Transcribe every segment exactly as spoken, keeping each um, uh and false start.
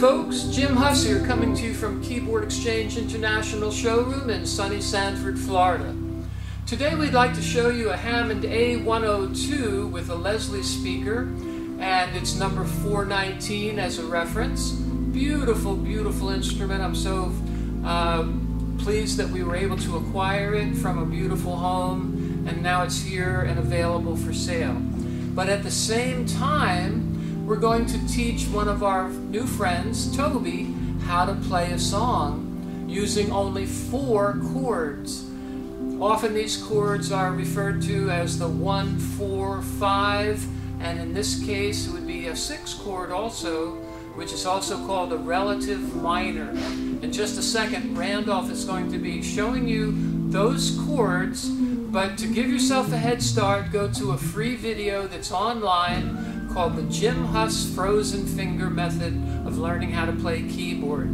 folks, Jim Huss here, coming to you from Keyboard Exchange International showroom in sunny Sanford, Florida. Today we'd like to show you a Hammond A one oh two with a Leslie speaker, and it's number four nineteen as a reference. Beautiful, beautiful instrument. I'm so uh, pleased that we were able to acquire it from a beautiful home, and now it's here and available for sale. But at the same time, we're going to teach one of our new friends, Toby, how to play a song using only four chords. Often these chords are referred to as the one, four, five, and in this case it would be a six chord also, which is also called a relative minor. In just a second, Randolph is going to be showing you those chords, but to give yourself a head start, go to a free video that's online called the Jim Huss Frozen Finger Method of learning how to play keyboard.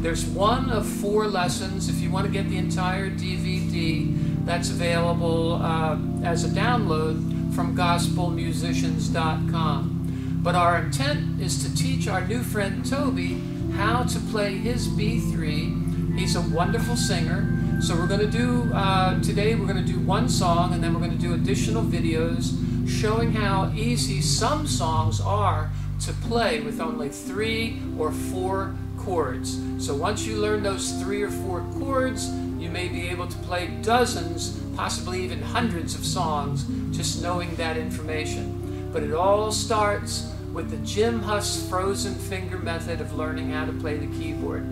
There's one of four lessons. If you want to get the entire D V D, that's available uh, as a download from gospel musicians dot com. But our intent is to teach our new friend Toby how to play his B three. He's a wonderful singer. So we're going to do, uh, today we're going to do one song, and then we're going to do additional videos showing how easy some songs are to play with only three or four chords. So once you learn those three or four chords, you may be able to play dozens, possibly even hundreds of songs, just knowing that information. But it all starts with the Jim Huss Frozen Finger Method of learning how to play the keyboard.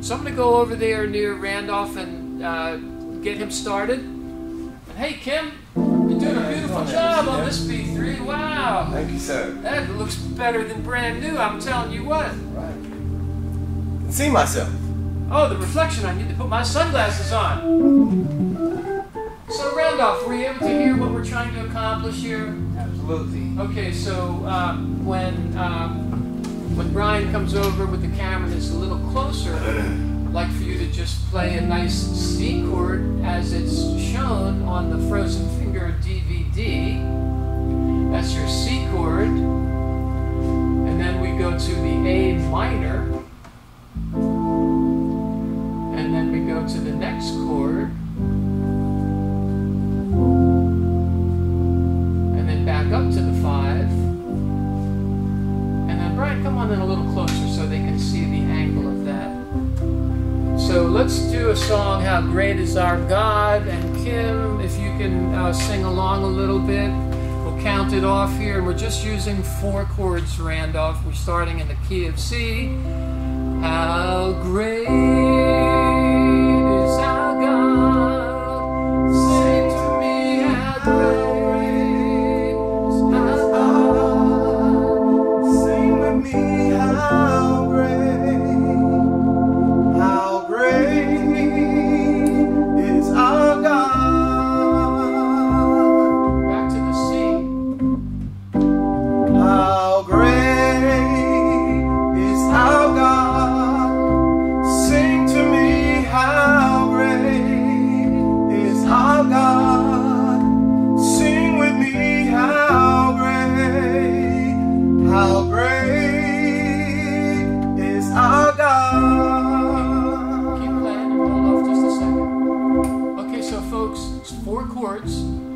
So I'm going to go over there near Randolph and uh, get him started. And hey, Kim! You're doing a beautiful job on this B three, wow! Thank you, sir. That looks better than brand new, I'm telling you what. Right. I can see myself. Oh, the reflection, I need to put my sunglasses on. So, Randolph, were you able to hear what we're trying to accomplish here? Absolutely. Okay, so um, when, um, when Brian comes over with the camera that's a little closer, I'd like for you to just play a nice C chord as it's shown on the Frozen Finger D V D. That's your C chord. And then we go to the A minor. And then we go to the next chord. And then back up to the five. And then, Brian, come on in a little closer so they can see the angle of that. So let's do a song, How Great Is Our God, and Kim, if you can uh, sing along a little bit. We'll count it off here. We're just using four chords, Randolph. We're starting in the key of C. How great is our God, say to me, how great.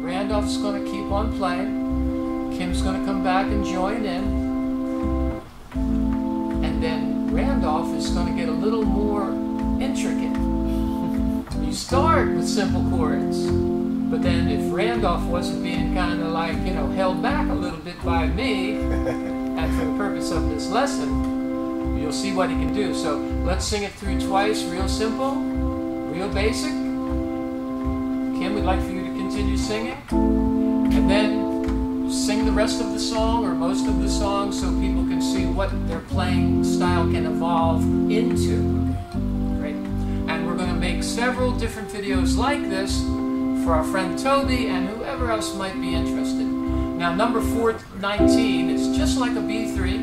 Randolph's going to keep on playing. Kim's going to come back and join in. And then Randolph is going to get a little more intricate. You start with simple chords, but then if Randolph wasn't being kind of like, you know, held back a little bit by me, and for the purpose of this lesson, you'll see what he can do. So let's sing it through twice, real simple, real basic. Kim, we'd like for you continue singing, and then sing the rest of the song or most of the song so people can see what their playing style can evolve into. Great. And we're going to make several different videos like this for our friend Toby and whoever else might be interested. Now, number four nineteen is just like a B three.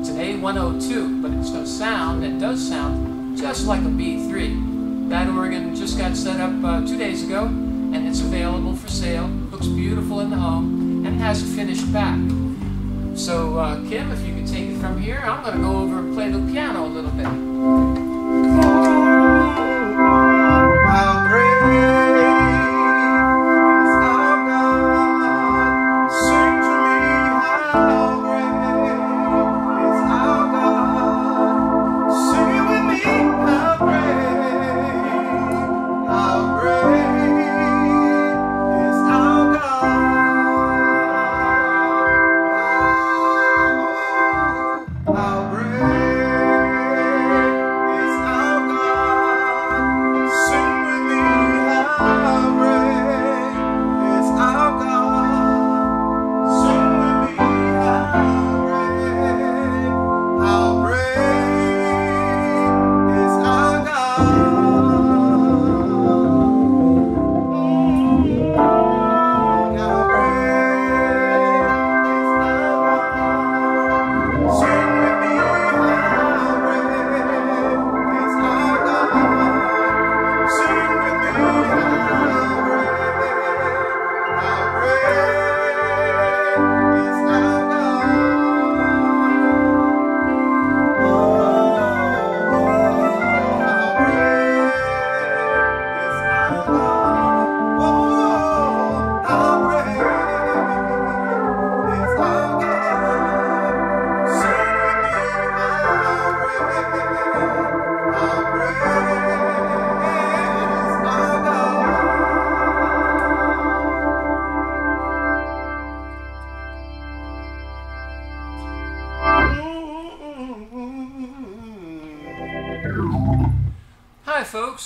It's an A one oh two, but it's going to sound, and does sound, just like a B three. That organ just got set up uh, two days ago. And it's available for sale. Looks beautiful in the home, and has a finished back. So, uh, Kim, if you could take it from here, I'm going to go over and play the piano. little bit.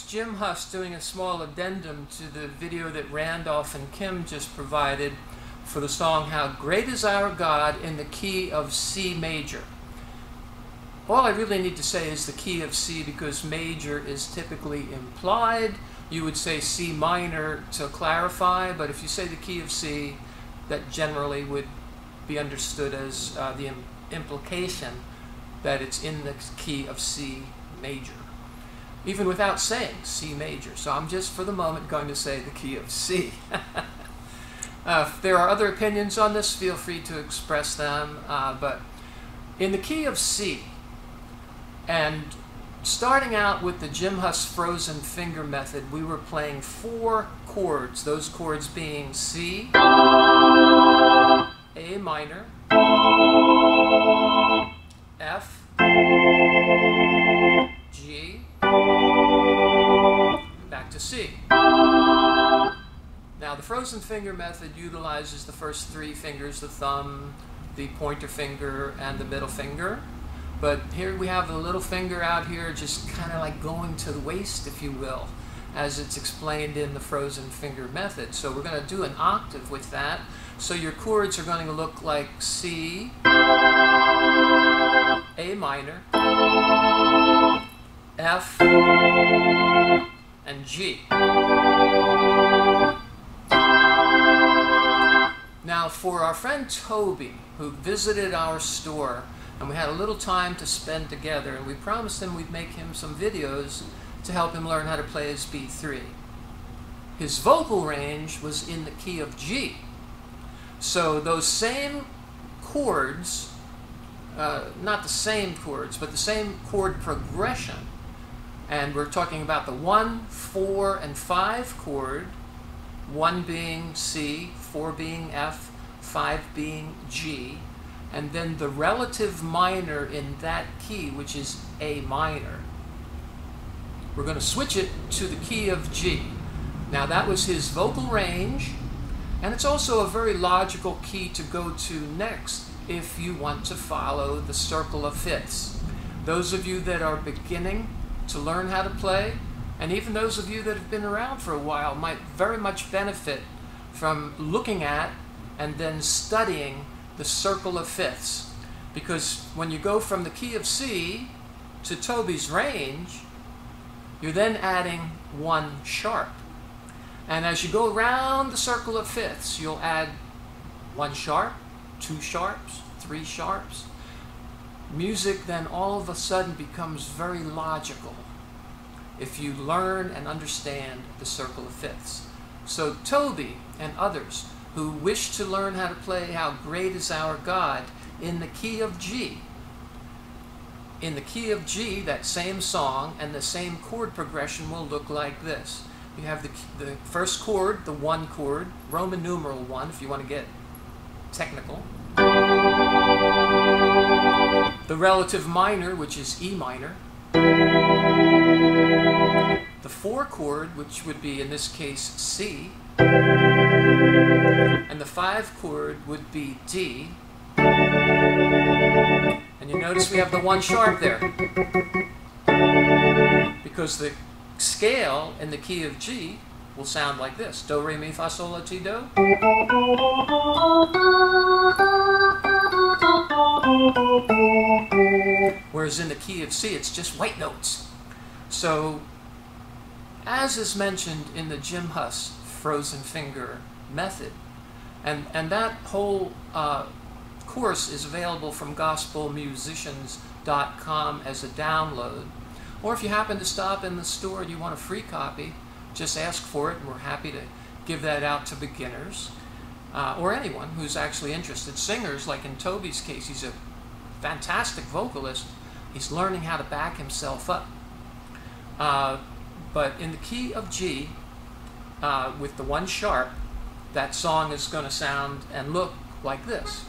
Jim Huss doing a small addendum to the video that Randolph and Kim just provided for the song How Great Is Our God in the key of C major. All I really need to say is the key of C, because major is typically implied. You would say C minor to clarify, but if you say the key of C, that generally would be understood as uh, the im- implication that it's in the key of C major, even without saying C major. So I'm just, for the moment, going to say the key of C. uh, if there are other opinions on this, feel free to express them. Uh, but in the key of C, and starting out with the Jim Huss Frozen Finger Method, we were playing four chords, those chords being C, A minor, F, G, back to C. Now the Frozen Finger Method utilizes the first three fingers, the thumb, the pointer finger, and the middle finger. But here we have the little finger out here just kind of like going to the waist, if you will, as it's explained in the Frozen Finger Method. So we're going to do an octave with that. So your chords are going to look like C, A minor, F, and G. Now for our friend Toby, who visited our store, and we had a little time to spend together, and we promised him we'd make him some videos to help him learn how to play his B three. His vocal range was in the key of G. So those same chords, uh, not the same chords, but the same chord progression, and we're talking about the one, four, and five chord, one being C, four being F, five being G, and then the relative minor in that key, which is A minor. We're going to switch it to the key of G. Now that was his vocal range, and it's also a very logical key to go to next if you want to follow the circle of fifths. Those of you that are beginning to learn how to play, and even those of you that have been around for a while, might very much benefit from looking at and then studying the circle of fifths, because when you go from the key of C to Toby's range, you're then adding one sharp, and as you go around the circle of fifths, you'll add one sharp, two sharps, three sharps. Music then all of a sudden becomes very logical if you learn and understand the circle of fifths. So Toby and others who wish to learn how to play How Great Is Our God in the key of G, in the key of G, that same song, and the same chord progression will look like this. You have the, the first chord, the one chord, Roman numeral one, if you want to get technical. The relative minor, which is E minor. The four chord, which would be, in this case, C. And the five chord would be D. And you notice we have the one sharp there, because the scale in the key of G will sound like this. Do, re, mi, fa, sol, la, ti, do. Whereas in the key of C, it's just white notes. So, as is mentioned in the Jim Huss Frozen Finger Method, and, and that whole uh, course is available from gospel musicians dot com as a download. Or if you happen to stop in the store and you want a free copy, just ask for it, and we're happy to give that out to beginners uh, or anyone who's actually interested. Singers, like in Toby's case, he's a fantastic vocalist. He's learning how to back himself up. Uh, but in the key of G, uh, with the one sharp, that song is going to sound and look like this.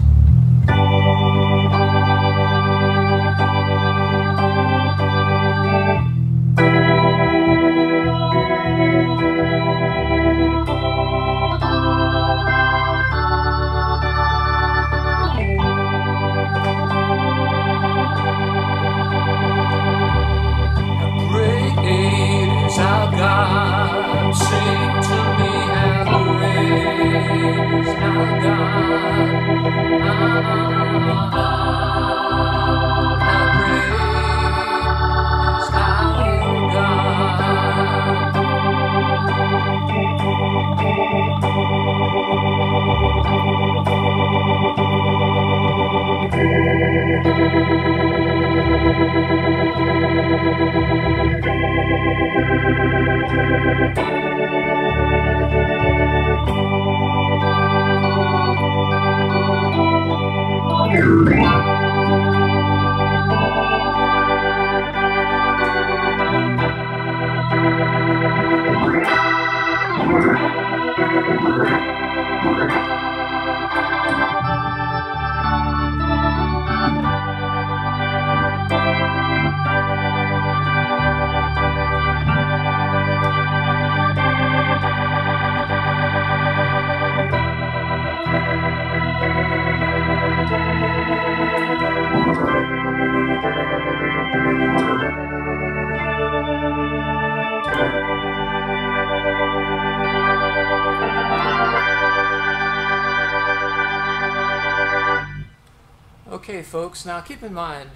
Okay, folks, now keep in mind,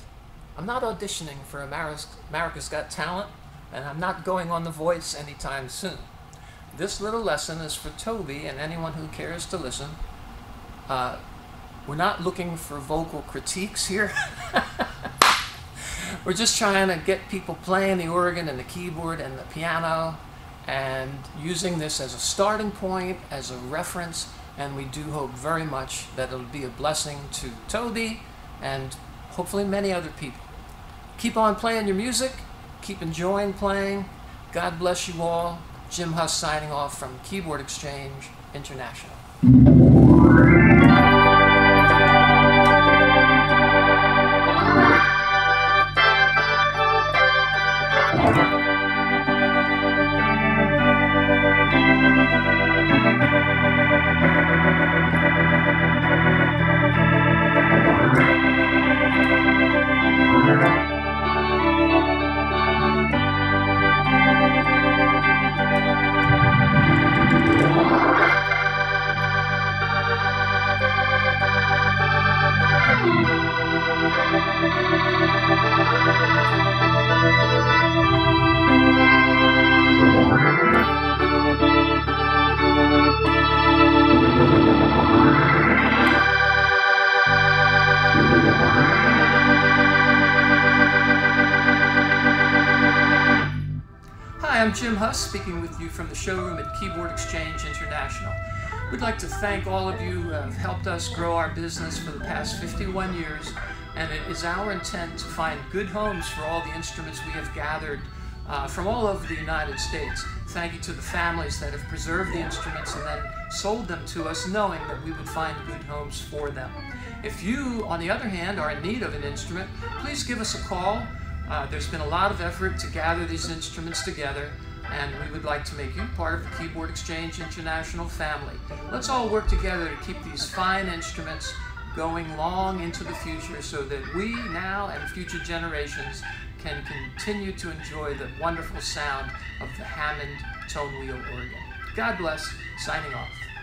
I'm not auditioning for America's Got Talent, and I'm not going on The Voice anytime soon. This little lesson is for Toby and anyone who cares to listen. Uh, we're not looking for vocal critiques here. We're just trying to get people playing the organ and the keyboard and the piano, and using this as a starting point, as a reference, and we do hope very much that it'll be a blessing to Toby and hopefully many other people. Keep on playing your music. Keep enjoying playing. God bless you all. Jim Huss signing off from Keyboard Exchange International. Jim Huss speaking with you from the showroom at Keyboard Exchange International. We'd like to thank all of you who have helped us grow our business for the past fifty-one years and it is our intent to find good homes for all the instruments we have gathered uh, from all over the United States. Thank you to the families that have preserved the instruments and then sold them to us, knowing that we would find good homes for them. If you, on the other hand, are in need of an instrument, please give us a call. Uh, there's been a lot of effort to gather these instruments together, and we would like to make you part of the Keyboard Exchange International family. Let's all work together to keep these fine instruments going long into the future so that we now and future generations can continue to enjoy the wonderful sound of the Hammond Tone Wheel organ. God bless. Signing off.